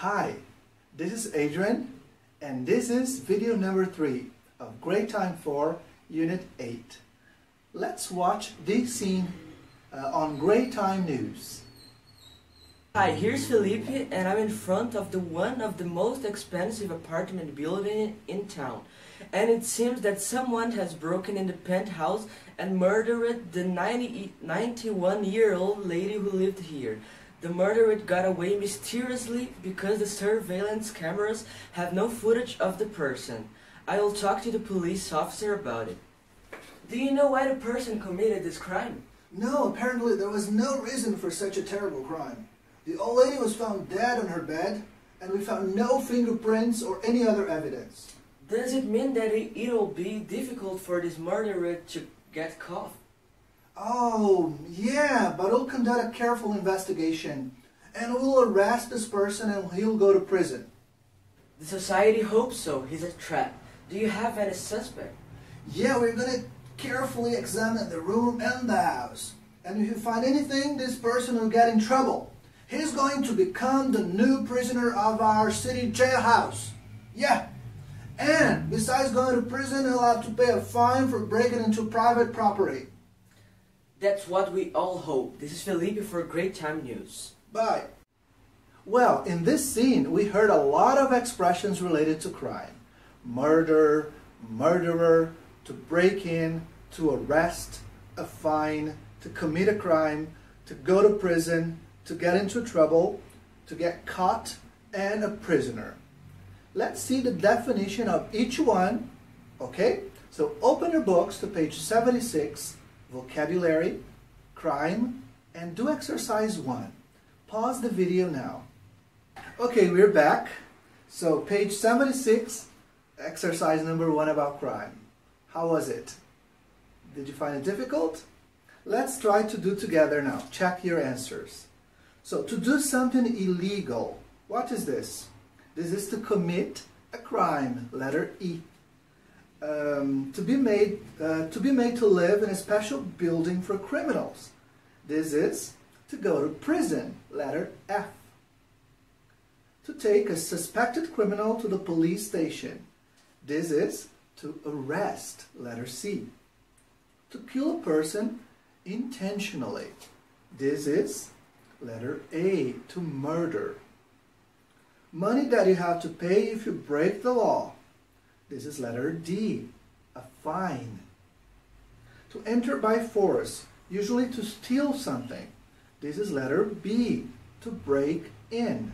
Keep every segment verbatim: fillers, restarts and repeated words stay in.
Hi, this is Adrian, and this is video number three of Great Time for Unit eight. Let's watch this scene uh, on Great Time News. Hi, here's Felipe, and I'm in front of the one of the most expensive apartment building in town. And it seems that someone has broken in the penthouse and murdered the ninety-one-year-old lady who lived here. The murderer got away mysteriously because the surveillance cameras have no footage of the person. I will talk to the police officer about it. Do you know why the person committed this crime? No, apparently there was no reason for such a terrible crime. The old lady was found dead on her bed, and we found no fingerprints or any other evidence. Does it mean that it'll be difficult for this murderer to get caught? Oh, yeah, but we'll conduct a careful investigation, and we'll arrest this person and he'll go to prison. The society hopes so. He's a trap. Do you have any suspect? Yeah, we're gonna carefully examine the room and the house. And if you find anything, this person will get in trouble. He's going to become the new prisoner of our city jailhouse. Yeah. And besides going to prison, he'll have to pay a fine for breaking into private property. That's what we all hope. This is Felipe for Great Time News. Bye. Well, in this scene, we heard a lot of expressions related to crime. Murder, murderer, to break in, to arrest, a fine, to commit a crime, to go to prison, to get into trouble, to get caught, and a prisoner. Let's see the definition of each one, okay? So open your books to page seventy-six, vocabulary, crime, and do exercise one. Pause the video now. Okay, we're back. So page seventy-six, exercise number one about crime. How was it? Did you find it difficult? Let's try to do together now. Check your answers. So, to do something illegal, what is this? This is to commit a crime, letter E. Um, to be made, uh, to be made to live in a special building for criminals. This is to go to prison, letter F. To take a suspected criminal to the police station. This is to arrest, letter C. To kill a person intentionally. This is letter A, to murder. Money that you have to pay if you break the law. This is letter D, a fine. To enter by force, usually to steal something. This is letter B, to break in.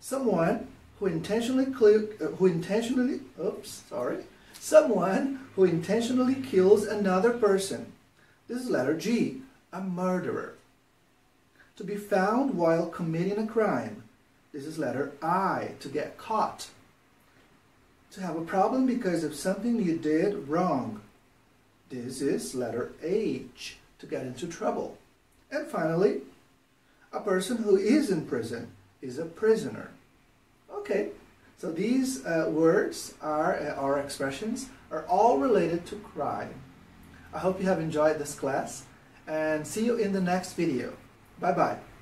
Someone who intentionally click, uh, who intentionally, oops, sorry. Someone who intentionally kills another person. This is letter G, a murderer. To be found while committing a crime. This is letter I, to get caught. To have a problem because of something you did wrong. This is letter H, to get into trouble. And finally, a person who is in prison is a prisoner. Okay, so these uh, words are, uh, or expressions are all related to crime. I hope you have enjoyed this class, and see you in the next video. Bye-bye.